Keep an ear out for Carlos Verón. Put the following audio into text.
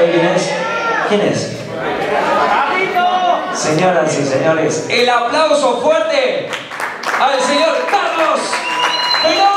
¿Sabe quién es? ¿Quién es? Señoras y señores, el aplauso fuerte al señor Carlos Verón.